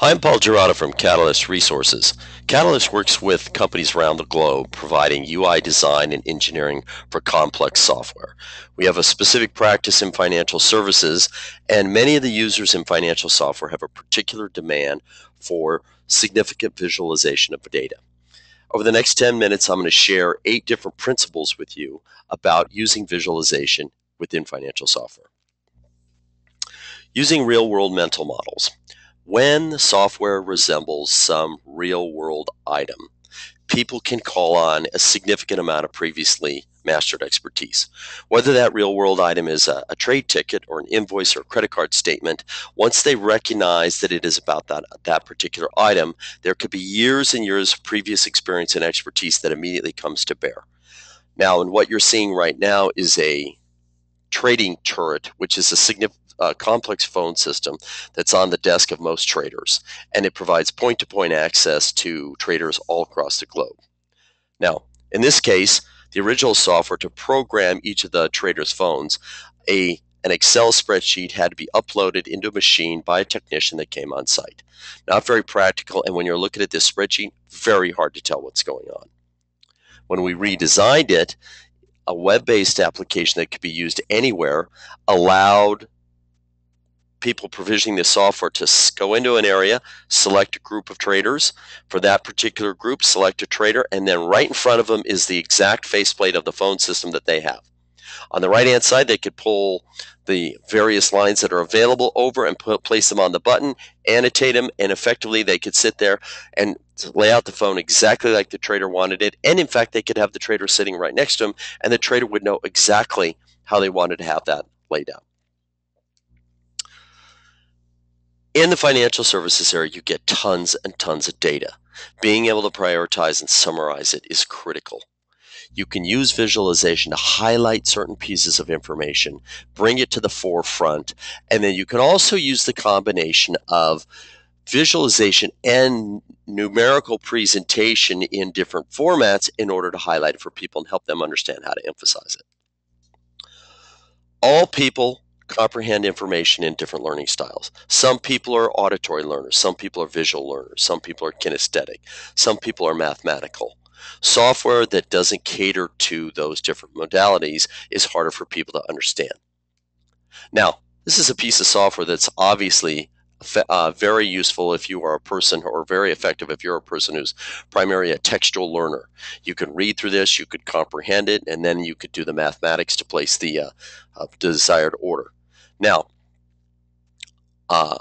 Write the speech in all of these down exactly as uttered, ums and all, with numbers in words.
Hi, I'm Paul Girata from Catalyst Resources. Catalyst works with companies around the globe providing U I design and engineering for complex software. We have a specific practice in financial services, and many of the users in financial software have a particular demand for significant visualization of data. Over the next ten minutes, I'm going to share eight different principles with you about using visualization within financial software. Using real-world mental models. When the software resembles some real-world item, people can call on a significant amount of previously mastered expertise. Whether that real-world item is a, a trade ticket or an invoice or a credit card statement, once they recognize that it is about that, that particular item, there could be years and years of previous experience and expertise that immediately comes to bear. Now, and what you're seeing right now is a trading turret, which is a significant Uh, complex phone system that's on the desk of most traders, and it provides point-to-point access to traders all across the globe. Now, in this case, the original software to program each of the traders' phones, a an Excel spreadsheet had to be uploaded into a machine by a technician that came on site. Not very practical, and when you're looking at this spreadsheet, very hard to tell what's going on. When we redesigned it, a web-based application that could be used anywhere allowed people provisioning this software to go into an area, select a group of traders. For that particular group, select a trader, and then right in front of them is the exact faceplate of the phone system that they have. On the right-hand side, they could pull the various lines that are available over and put, place them on the button, annotate them, and effectively they could sit there and lay out the phone exactly like the trader wanted it. And in fact, they could have the trader sitting right next to them, and the trader would know exactly how they wanted to have that laid out. In the financial services area, you get tons and tons of data. Being able to prioritize and summarize it is critical. You can use visualization to highlight certain pieces of information, bring it to the forefront, and then you can also use the combination of visualization and numerical presentation in different formats in order to highlight it for people and help them understand how to emphasize it. All people comprehend information in different learning styles. Some people are auditory learners, some people are visual learners, some people are kinesthetic, some people are mathematical. Software that doesn't cater to those different modalities is harder for people to understand. Now, this is a piece of software that's obviously uh, very useful if you are a person, or very effective if you're a person who's primarily a textual learner. You can read through this, you could comprehend it, and then you could do the mathematics to place the uh, uh, desired order. Now, uh,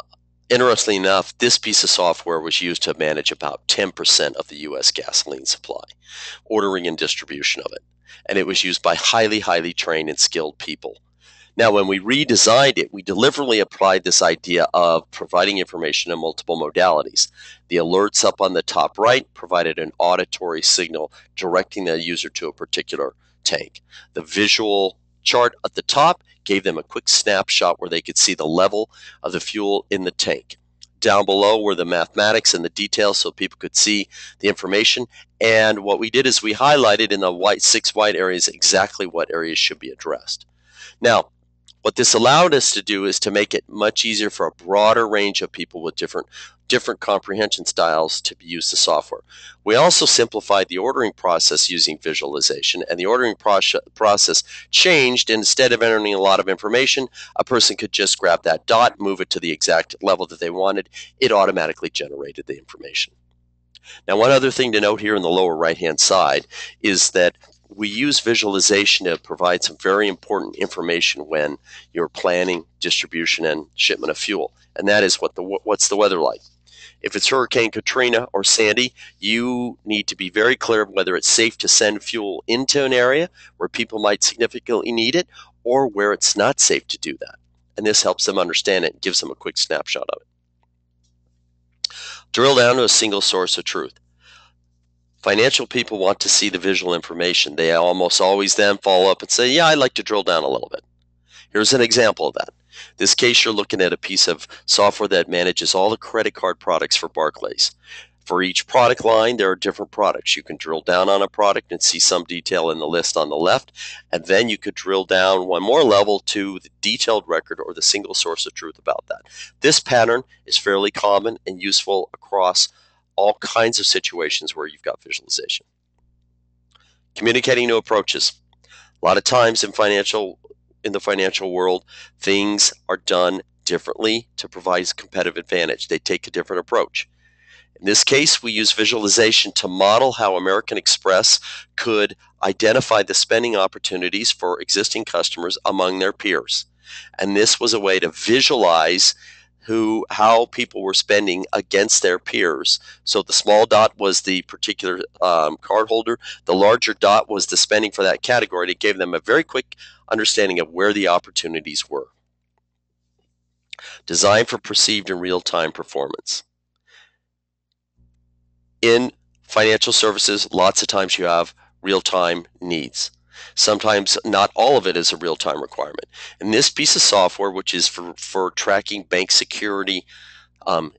interestingly enough, this piece of software was used to manage about ten percent of the U S gasoline supply, ordering and distribution of it. And it was used by highly, highly trained and skilled people. Now, when we redesigned it, we deliberately applied this idea of providing information in multiple modalities. The alerts up on the top right provided an auditory signal directing the user to a particular tank. The visual chart at the top gave them a quick snapshot where they could see the level of the fuel in the tank. Down below were the mathematics and the details so people could see the information. And what we did is we highlighted in the white six white areas exactly what areas should be addressed. Now, what this allowed us to do is to make it much easier for a broader range of people with different different comprehension styles to use the software. We also simplified the ordering process using visualization, and the ordering process changed. Instead of entering a lot of information, a person could just grab that dot, move it to the exact level that they wanted. It automatically generated the information. Now, one other thing to note here in the lower right-hand side is that we use visualization to provide some very important information when you're planning distribution and shipment of fuel, and that is what the what's the weather like. If it's Hurricane Katrina or Sandy, you need to be very clear whether it's safe to send fuel into an area where people might significantly need it, or where it's not safe to do that. And this helps them understand it and gives them a quick snapshot of it. Drill down to a single source of truth. Financial people want to see the visual information. They almost always then follow up and say, yeah, I'd like to drill down a little bit. Here's an example of that. In this case, you're looking at a piece of software that manages all the credit card products for Barclays. For each product line, there are different products. You can drill down on a product and see some detail in the list on the left, and then you could drill down one more level to the detailed record or the single source of truth about that. This pattern is fairly common and useful across all kinds of situations where you've got visualization. Communicating new approaches. A lot of times in financial, in the financial world, things are done differently to provide competitive advantage. They take a different approach. In this case, we use visualization to model how American Express could identify the spending opportunities for existing customers among their peers. And this was a way to visualize who, how people were spending against their peers. So the small dot was the particular um, cardholder. The larger dot was the spending for that category. It gave them a very quick understanding of where the opportunities were. Design for perceived and real-time performance. In financial services, lots of times you have real-time needs. Sometimes not all of it is a real-time requirement. And this piece of software, which is for, for tracking bank security um,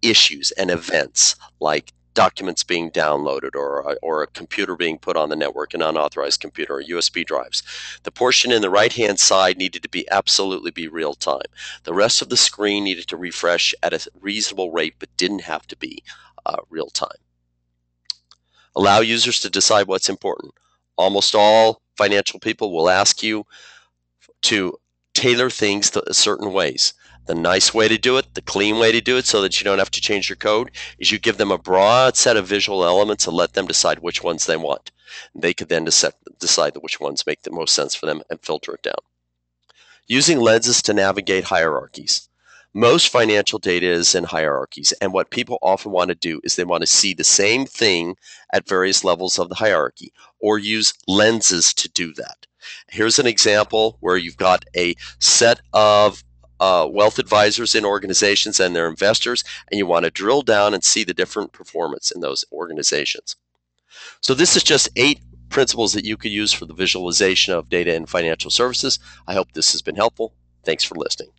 issues and events like documents being downloaded or, or a computer being put on the network, an unauthorized computer or U S B drives. The portion in the right-hand side needed to be absolutely be real-time. The rest of the screen needed to refresh at a reasonable rate but didn't have to be uh, real-time. Allow users to decide what's important. Almost all financial people will ask you to tailor things to certain ways. The nice way to do it, the clean way to do it so that you don't have to change your code, is you give them a broad set of visual elements and let them decide which ones they want. They could then decide which ones make the most sense for them and filter it down. Using lenses to navigate hierarchies. Most financial data is in hierarchies, and what people often want to do is they want to see the same thing at various levels of the hierarchy, or use lenses to do that. Here's an example where you've got a set of uh, wealth advisors in organizations and their investors, and you want to drill down and see the different performance in those organizations. So this is just eight principles that you could use for the visualization of data in financial services. I hope this has been helpful. Thanks for listening.